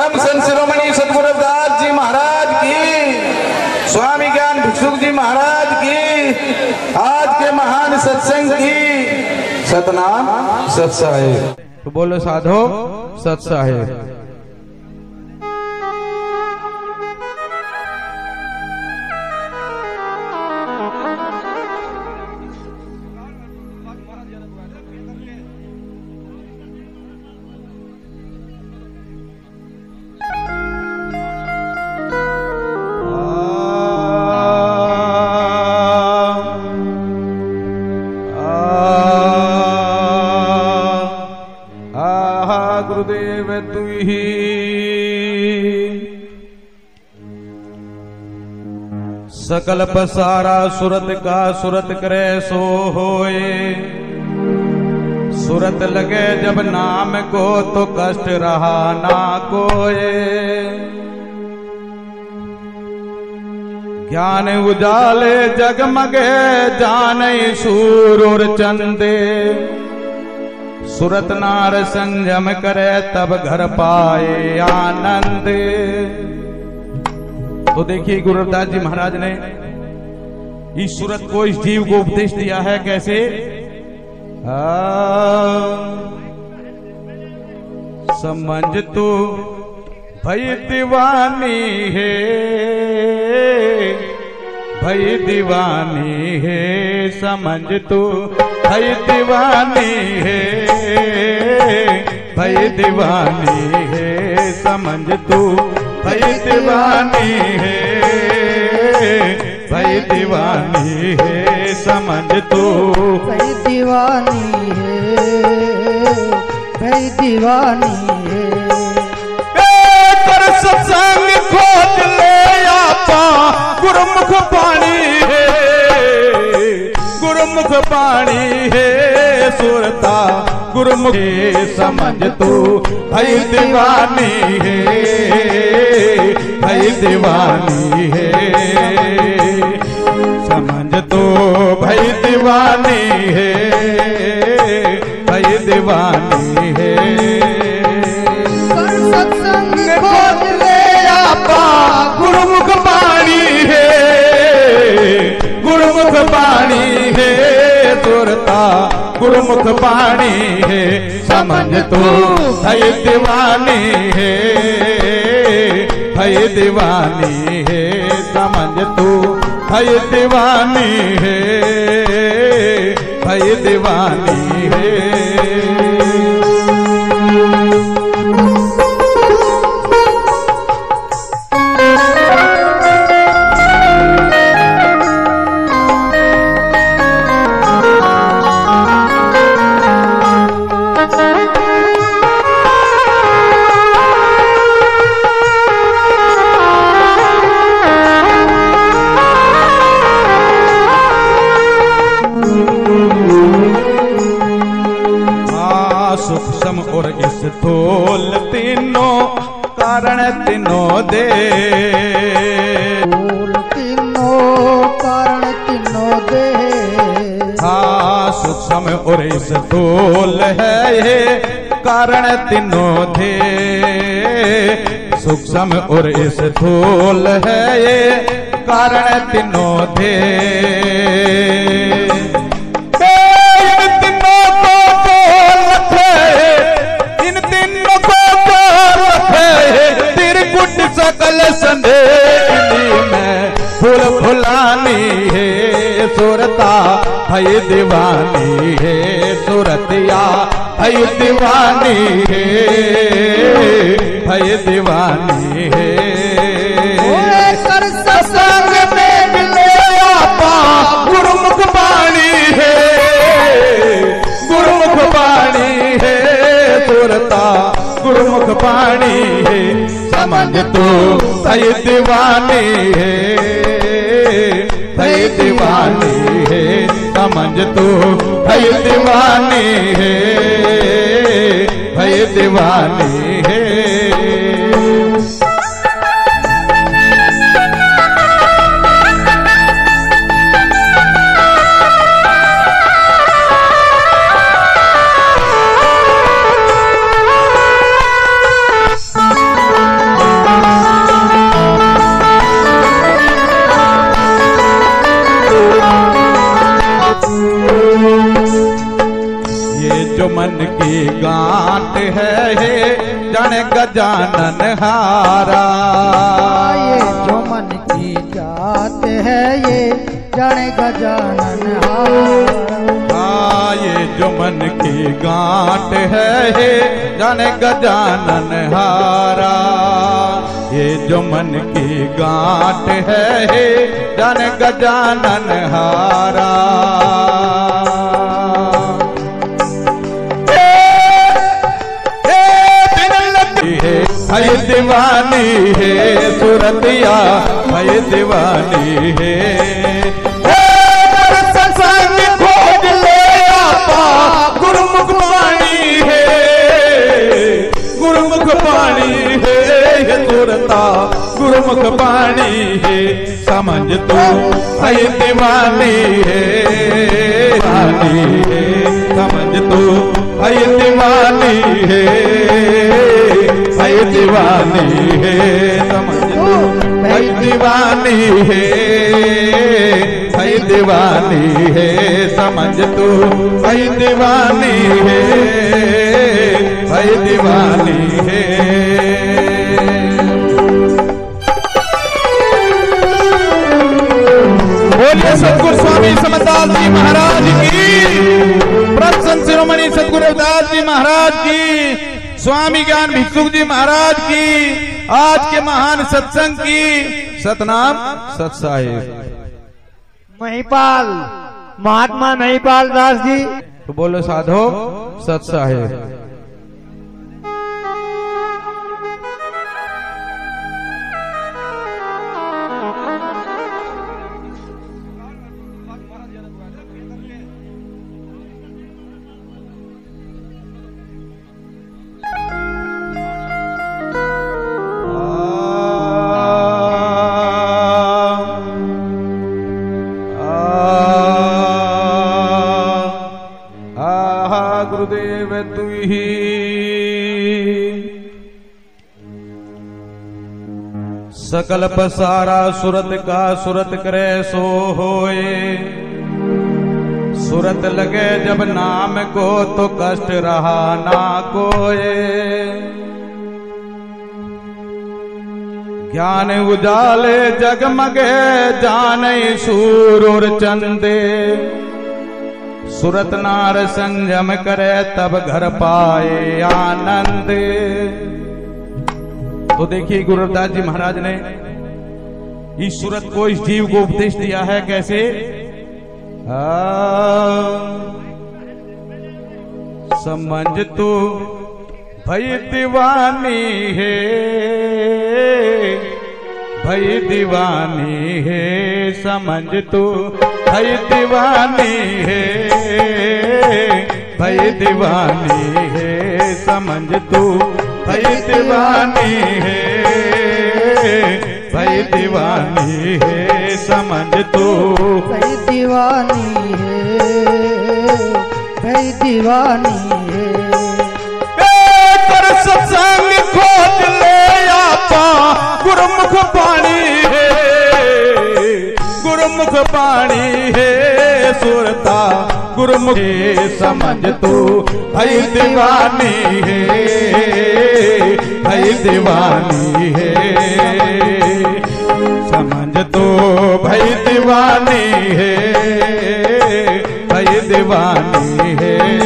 परम संत शिरोमणि सतगुरु दास जी महाराज की, स्वामी ज्ञान भिक्षु जी महाराज की, आज के महान सत्संग की। सतनाम सत्साहेब, तो बोलो साधो सत्साहेब। सकल पसारा सुरत का सुरत करे सो होए, सुरत लगे जब नाम को तो कष्ट रहा ना कोए। ज्ञान उजाले जगमगे जाने सूर और चंदे, सुरत नार संयम करे तब घर पाए आनंदे। तो देखिए गुरुदास जी महाराज ने इस सूरत को, इस जीव को उपदेश दिया है। कैसे? समझ तू भई दीवानी है, भई दीवानी है, समझ तू भई दीवानी है, भई दीवानी है, समझ तू भई दीवानी है, भई दीवानी है, समझ तू भई दीवानी है, भई दीवानी है। कर सत्संग खोज ले आपा गुरुमुख पानी है, गुरुमुख पानी है, सुरता गुरुमुख, समझ तू भई दीवानी है, भई दीवानी है, समझ तो भई दीवानी है, भई दीवानी है। सत्संग खोज ले आपा गुरुमुख पानी है, गुरुमुख पानी है, तुरता गुरुमुख पानी है, समझ तो भई दीवानी है, भई दीवानी है, समझ तू भई दीवानी है, भई दीवानी है। तोल तीनों कारण तीनों दे, तोल तीनों कारण तीनों दे, हाँ सूक्ष्म और इस तोल है ये कारण तीनों दे, सूक्ष्म और इस तोल है ये कारण तीनों दे। सकल संदेहनी में फूल फुलानी है, सुरता भई दीवानी है, सुरतिया भई दीवानी है, भई दीवानी है। सत्संग में मिले आपा गुरुमुख पानी है, गुरुमुख पानी है, सुरता गुरुमुख पानी है, समझ तू भई दीवानी है, भई दीवानी है, समझ तू भई दीवानी है, भई दीवानी है। है हे जन गजानन हारा। ये जो मन की जात है ये जन गजानन हारा। ये जो मन की गांठ है हे जन गजानन हारा। ये जो मन की गांठ है हे जन गजानन हारा। भई दीवानी है सूरतिया भई दीवानी है। सत्संग खोज ले आपा गुरुमुख पानी है। गुरुमुख पानी है सूरता गुरुमुख पानी है। समझ तू भई दीवानी है समझ तू भई दीवानी है। भई दीवानी है समझ तू भई दीवानी है। भई दीवानी है समझ तू भई दीवानी है। भई दीवानी है। बोलिए सतगुरु स्वामी समदास जी महाराज की। प्रसन्न शिरोमणि सतगुरु रविदास जी महाराज की, स्वामी ज्ञान भिक्षु जी महाराज की, आज के महान सत्संग की। सतनाम सतसाहेब। महिपाल महात्मा महिपाल दास जी। तो बोलो साधो सतसाहेब। सकल पसारा सुरत का सुरत करे सो होए। सुरत लगे जब नाम को तो कष्ट रहा ना कोए। ज्ञान उजाले जगमगे जाने सूर और चंदे। सुरत नार संयम करे तब घर पाए आनंदे। तो देखिए गुरु रविदास जी महाराज ने इस सूरत को, इस जीव को उपदेश दिया है। कैसे? समझ तू भई दीवानी है। भई दीवानी है समझ तू भई दीवानी है। भई दीवानी है समझ तू भई दीवानी है। भई दीवानी है समझ तू भई दीवानी है। भई दीवानी है। पर सत्संग खोज ले आपा गुरुमुख पानी है। गुरुमुख पानी है सुरता गुरुमुख। समझ तू भई दीवानी है। भई दीवानी है समझ तू भई दीवानी है। भई दीवानी है।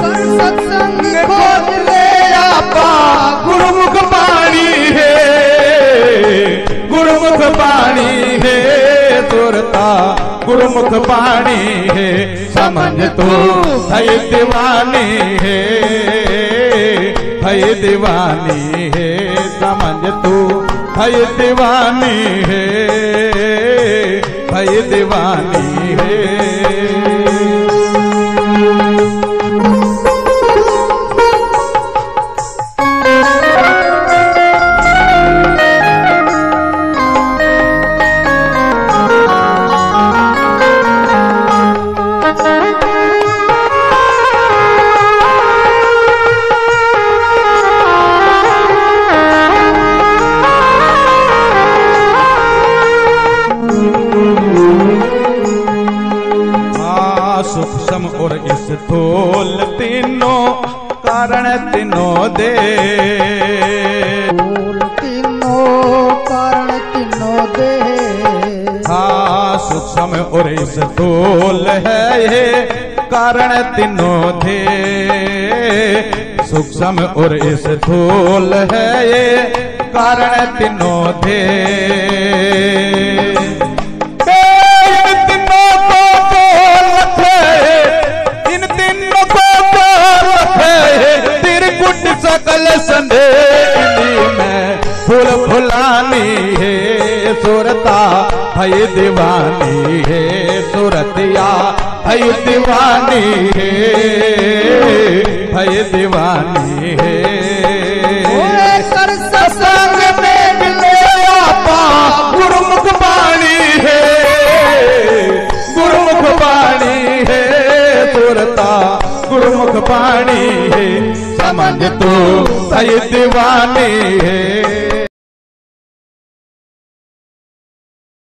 सत्संग खोज ले आपा गुरुमुख पानी है। गुरुमुख पानी है तुरता गुरुमुख पानी है। समझ तू भई दीवानी है। भई दीवानी है समझ तू भई दीवानी है। भई दीवानी है। कारण तीनों दे, मूल तीनों कारण तीनों दे। हाँ सूक्ष्म और स्थूल है ये कारण तीनों दे, सूक्ष्म और स्थूल है ये कारण तीनों दे। सकल संदेह में फूल फुलानी है, सूरता है दीवानी है, सूरतिया है दीवानी है, है दीवानी है। संग में मिले आपा गुरुमुख बाणी है, गुरुमुख बाणी है, सूरता गुरुमुख बाणी है। समझ तो सही दीवानी है,